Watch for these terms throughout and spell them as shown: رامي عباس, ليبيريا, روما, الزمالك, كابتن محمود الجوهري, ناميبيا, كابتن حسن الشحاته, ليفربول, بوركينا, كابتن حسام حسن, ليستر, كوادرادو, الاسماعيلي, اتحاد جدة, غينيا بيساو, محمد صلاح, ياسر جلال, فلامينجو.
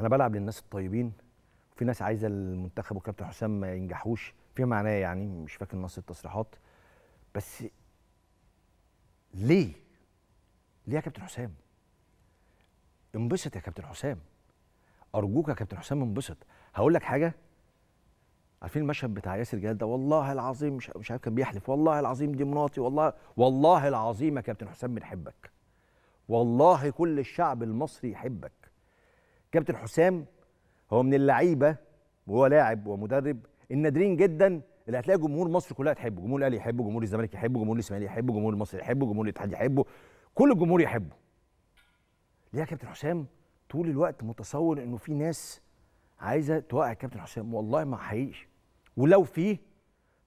انا بلعب للناس الطيبين، وفي ناس عايزه المنتخب وكابتن حسام ما ينجحوش، في معناه يعني مش فاكر نص التصريحات، بس ليه؟ ليه يا كابتن حسام؟ انبسط يا كابتن حسام، ارجوك يا كابتن حسام انبسط. هقول لك حاجه، عارفين المشهد بتاع ياسر جلال ده؟ والله العظيم مش عارف كان بيحلف، والله العظيم دي مراتي، والله العظيم يا كابتن حسام بنحبك، والله كل الشعب المصري يحبك. كابتن حسام هو من اللعيبه وهو لاعب ومدرب النادرين جدا اللي هتلاقي جمهور مصر كلها تحبه، جمهور الاهلي يحبه، جمهور الزمالك يحبه، جمهور الاسماعيلي يحبه، جمهور مصر يحبه، جمهور الاتحاد يحبه، كل الجمهور يحبه. ليه يا كابتن حسام طول الوقت متصور انه في ناس عايزه توقع كابتن حسام؟ والله ما حقيقي، ولو فيه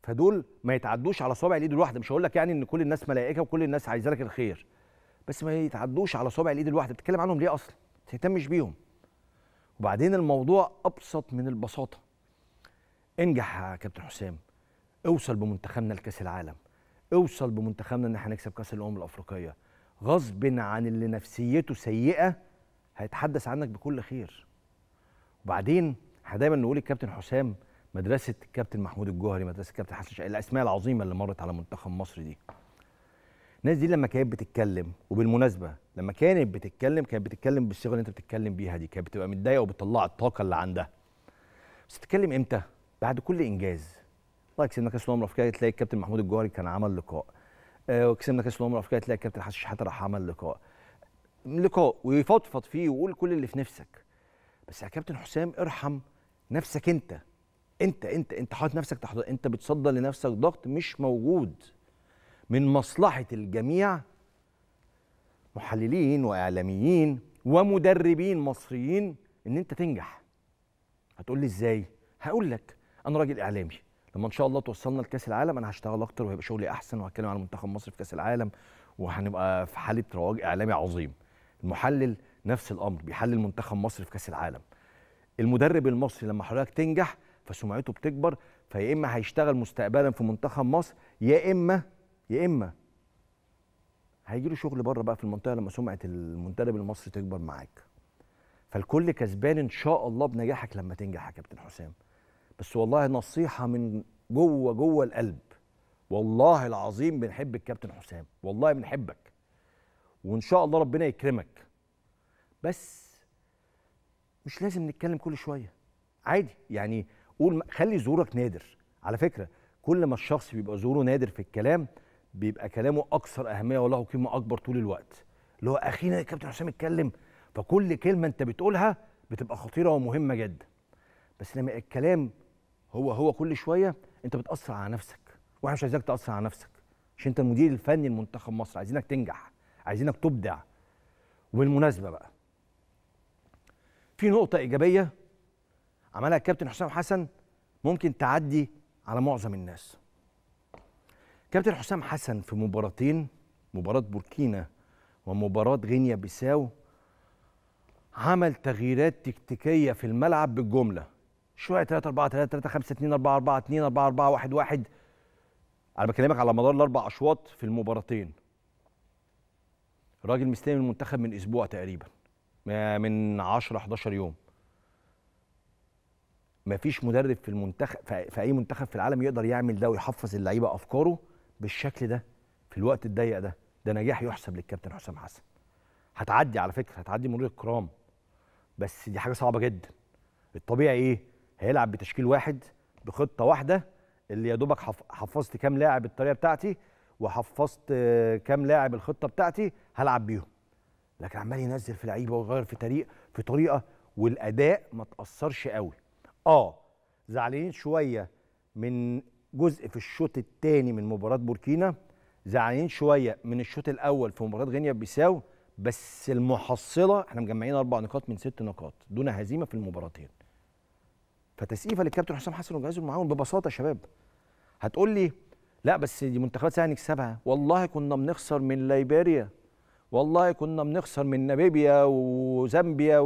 فدول ما يتعدوش على صابع الايد الواحده. مش هقول لك يعني ان كل الناس ملائكه وكل الناس عايزه لك الخير، بس ما يتعدوش على صابع الايد الواحده. بتتكلم عنهم ليه اصلا؟ ما تهتمش بيهم. وبعدين الموضوع ابسط من البساطه. انجح يا كابتن حسام، اوصل بمنتخبنا لكاس العالم، اوصل بمنتخبنا ان احنا نكسب كاس الامم الافريقيه. غصب عن اللي نفسيته سيئه هيتحدث عنك بكل خير. وبعدين احنا دايما نقول الكابتن حسام مدرسه الكابتن محمود الجوهري، مدرسه الكابتن حسن شاق، الاسماء العظيمه اللي مرت على منتخب مصر دي. الناس دي لما كانت بتتكلم، وبالمناسبه لما كانت بتتكلم بالصيغه اللي انت بتتكلم بيها دي، كانت بتبقى متضايقه وبتطلع الطاقه اللي عندها. بس تتكلم امتى؟ بعد كل انجاز. والله كسبنا كاس الامم الافريقيه، تلاقي الكابتن محمود الجوهري كان عمل لقاء، وكسبنا كاس الامم الافريقيه تلاقي الكابتن حسن الشحاته راح عمل لقاء ويفضفض فيه ويقول كل اللي في نفسك. بس يا كابتن حسام ارحم نفسك، انت حاطط نفسك تحت، انت بتصدر لنفسك ضغط مش موجود. من مصلحه الجميع، محللين واعلاميين ومدربين مصريين، ان انت تنجح. هتقول لي ازاي؟ هقول لك، انا راجل اعلامي، لما ان شاء الله توصلنا لكاس العالم انا هشتغل اكتر وهيبقى شغلي احسن، وهتكلم على منتخب مصر في كاس العالم، وهنبقى في حاله رواج اعلامي عظيم. المحلل نفس الامر، بيحلل منتخب مصر في كاس العالم. المدرب المصري لما حضرتك تنجح فسمعته بتكبر، فيا اما هيشتغل مستقبلا في منتخب مصر، يا اما هيجي له شغل بره بقى في المنطقه لما سمعه المدرب المصري تكبر معاك. فالكل كسبان ان شاء الله بنجاحك لما تنجح يا كابتن حسام. بس والله نصيحة من جوه القلب، والله العظيم بنحب الكابتن حسام، والله بنحبك، وإن شاء الله ربنا يكرمك. بس مش لازم نتكلم كل شوية، عادي يعني قول، خلي زورك نادر. على فكرة كل ما الشخص بيبقى زوره نادر في الكلام بيبقى كلامه أكثر أهمية وله قيمة أكبر طول الوقت. اللي هو أخينا الكابتن حسام اتكلم، فكل كلمة أنت بتقولها بتبقى خطيرة ومهمة جدا. بس لما الكلام هو كل شويه انت بتاثر على نفسك، واحنا مش عايزينك تاثر على نفسك، عشان انت المدير الفني لمنتخب مصر، عايزينك تنجح، عايزينك تبدع. وبالمناسبه بقى في نقطه ايجابيه عملها الكابتن حسام حسن ممكن تعدي على معظم الناس. كابتن حسام حسن في مباراتين، مباراه بوركينا ومباراه غينيا بيساو، عمل تغييرات تكتيكيه في الملعب بالجمله، شويه 3-4-3-3-5-2-4-4-2-4-4-1-1. انا بكلمك على مدار الاربع اشواط في المباراتين. الراجل مستلم المنتخب من اسبوع تقريبا، من 10-11 يوم. مفيش مدرب في المنتخب، في اي منتخب في العالم، يقدر يعمل ده ويحفظ اللعيبه افكاره بالشكل ده في الوقت الضيق ده. ده نجاح يحسب للكابتن حسام حسن. هتعدي على فكره، هتعدي مرور الكرام، بس دي حاجه صعبه جدا. الطبيعي ايه؟ هيلعب بتشكيل واحد بخطه واحده، اللي يا دوبك حفظت كام لاعب الطريقه بتاعتي وحفظت كام لاعب الخطه بتاعتي هلعب بيهم. لكن عمال ينزل في لعيبه ويغير في طريقه، والاداء ما تاثرش قوي. زعلانين شويه من جزء في الشوط الثاني من مباراه بوركينا، زعلانين شويه من الشوط الاول في مباراه غينيا بيساو، بس المحصله احنا مجمعين 4 نقاط من 6 نقاط دون هزيمه في المباراتين. فتسقيفه للكابتن حسام حسن وجهازه المعاون ببساطه. يا شباب هتقول لي لا بس دي منتخبات سهل نكسبها، والله كنا بنخسر من ليبيريا، والله كنا بنخسر من ناميبيا وزامبيا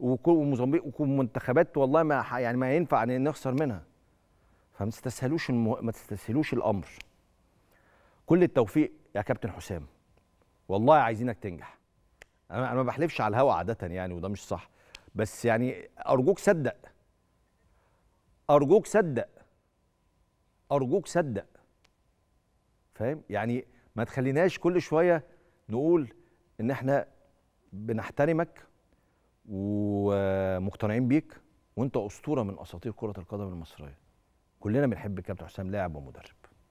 وموزمبيق، ومنتخبات والله ما ينفع نخسر منها. ما تستسهلوش الامر. كل التوفيق يا كابتن حسام، والله عايزينك تنجح. انا ما بحلفش على الهوا عاده يعني، وده مش صح، بس يعني أرجوك صدق، أرجوك صدق، أرجوك صدق، فاهم؟ يعني ما تخليناش كل شوية نقول إن إحنا بنحترمك ومقتنعين بيك وأنت أسطورة من أساطير كرة القدم المصرية. كلنا بنحب كابتن حسام لاعب ومدرب.